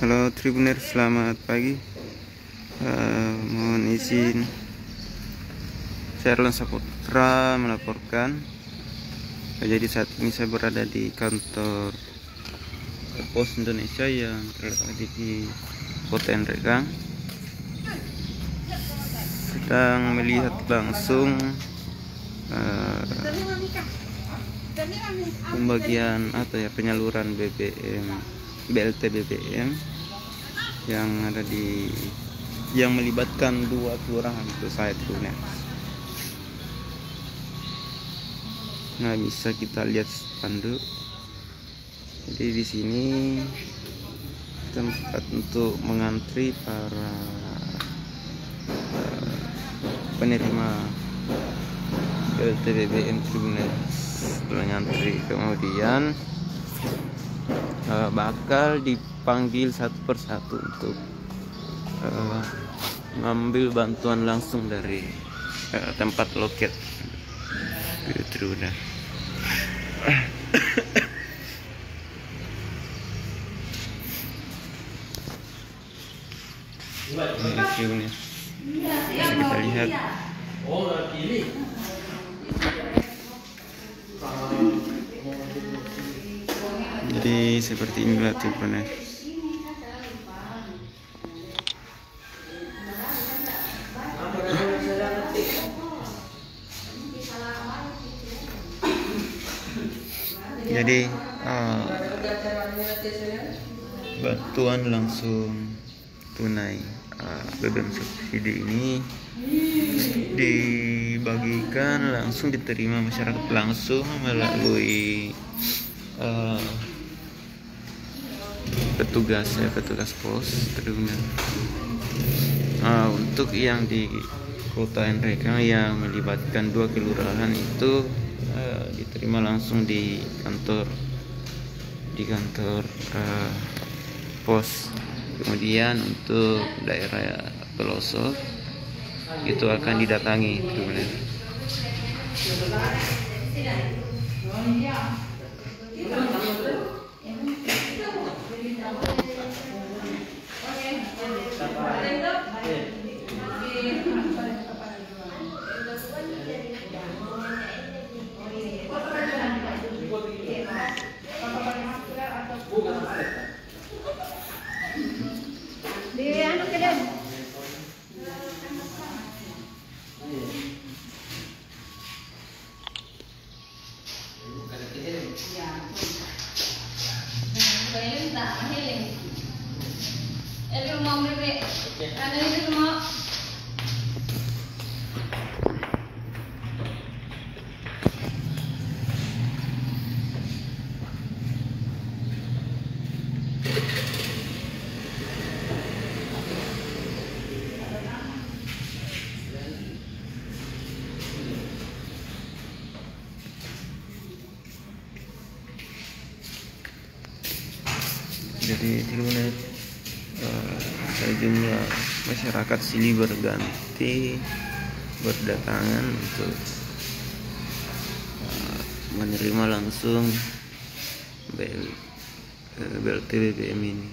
Halo Tribuner, selamat pagi. Mohon izin, saya Erlan Saputra melaporkan. Jadi saat ini saya berada di kantor Pos Indonesia yang terletak di Kota Enrekang. Sedang melihat langsung pembagian atau penyaluran BLT BBM yang ada yang melibatkan dua kelurahan itu saya tunai. Nah, bisa kita lihat spanduk. Jadi di sini tempat untuk mengantri para penerima BLT BBM Tribuners, mengantri. Kemudian bakal dipanggil satu persatu untuk ngambil bantuan langsung dari tempat loket gitu. Bisa kita lihat. Jadi seperti inilah tipenya. Jadi bantuan langsung tunai BBM subsidi ini dibagikan langsung, diterima masyarakat langsung melalui petugas pos terduga. Untuk yang di Kota Enrekang yang melibatkan dua kelurahan itu diterima langsung di kantor pos. Kemudian untuk daerah pelosok itu akan didatangi terduga. Jadi terlihat sejumlah masyarakat sini berdatangan untuk menerima langsung BLT BBM ini.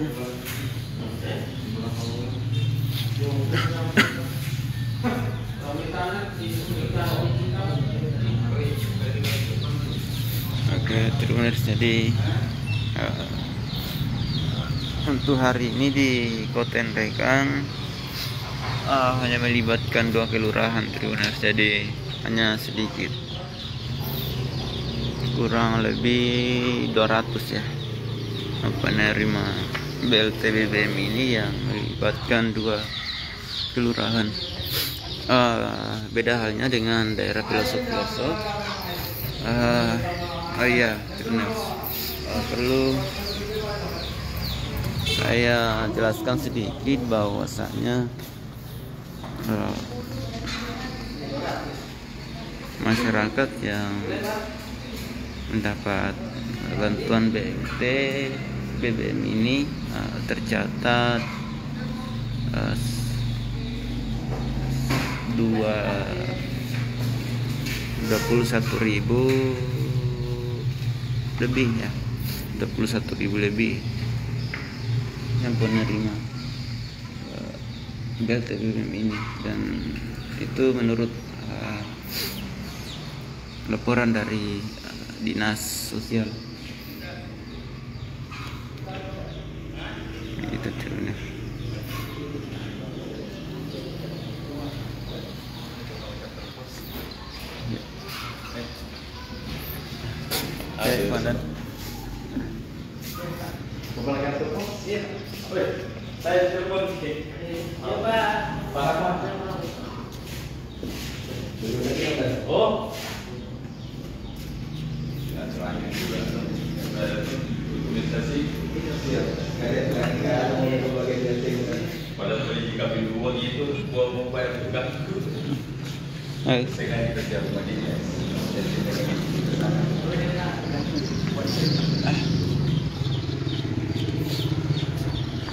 Oke, terus jadi untuk hari ini di Kota Enrekang hanya melibatkan 2 kelurahan Tribunas, jadi hanya sedikit, kurang lebih 200 ya penerima BLT BBM ini yang melibatkan 2 kelurahan. Beda halnya dengan daerah pelosok-pelosok. Oh iya, Tribunas, perlu saya jelaskan sedikit bahwasanya masyarakat yang mendapat bantuan BLT BBM ini tercatat 21.000 lebih ya, 21.000 lebih yang penerima BLT BBM ini, dan itu menurut laporan dari Dinas Sosial. Itu ternyata. Saya telepon Pak. Oh.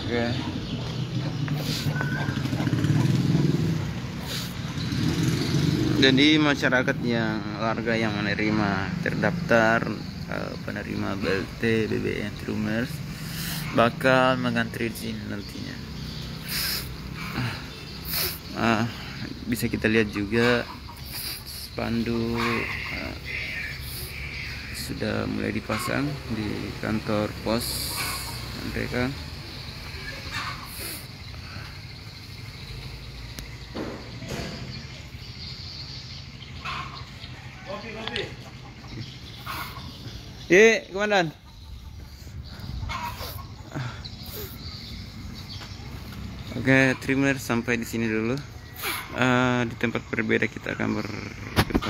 Okay. Jadi masyarakat yang warga yang menerima terdaftar penerima BLT BBM Trumers bakal mengantri izin nantinya. Bisa kita lihat juga pandu sudah mulai dipasang di kantor pos mereka. Kopi. Ye, komandan. Oke, Trimmer, sampai di sini dulu. Di tempat berbeda kita akan berjumpa